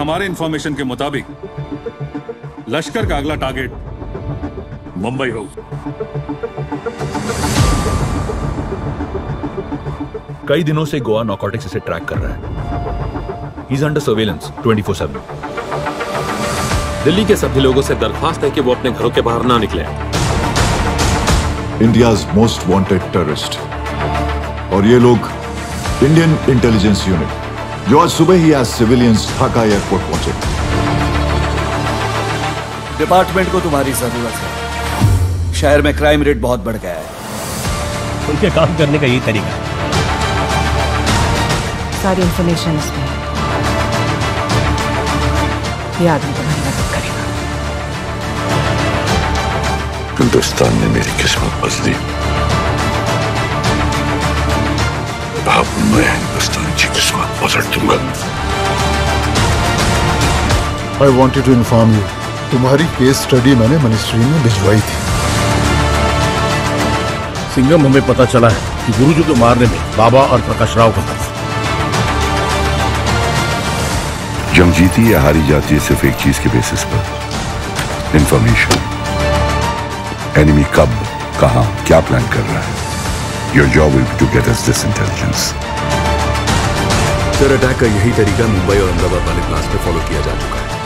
हमारे इंफॉर्मेशन के मुताबिक लश्कर का अगला टारगेट मुंबई हो। कई दिनों से गोवा नॉर्कोटिक्स इसे ट्रैक कर रहा है। He's under surveillance 24/7। दिल्ली के सभी लोगों से दरखास्त है कि वो अपने घरों के बाहर ना निकले। India's most wanted terrorist. और ये लोग इंडियन इंटेलिजेंस यूनिट जो आज सुबह ही आज सिविलियंस ढाका एयरपोर्ट पहुंचे। डिपार्टमेंट को तुम्हारी जरूरत है। शहर में क्राइम रेट बहुत बढ़ गया है। उनके काम करने का यही तरीका है। सारी इंफॉर्मेशन इसमें ये आदमी तुम्हारी मदद करेगा। हिंदुस्तान ने मेरी किस्मत बदली। अब मैं हिंदुस्तान की किस्मत बदल दूंगा। I wanted to inform you, तुम्हारी केस स्टडी मैंने मिनिस्ट्री में भिजवाई थी। सिंघम, हमें पता चला है कि गुरुजी को मारने में बाबा और प्रकाश राव का हाथ। जंग जीती या हारी जाती है सिर्फ एक चीज के बेसिस पर, इंफॉर्मेशन। एनिमी कब, कहां, क्या प्लान कर रहा है। Your job will be to get us this intelligence. Sir, attack का यही तरीका मुंबई और अहमदाबाद वाले प्लान्स पे फॉलो किया जा चुका है।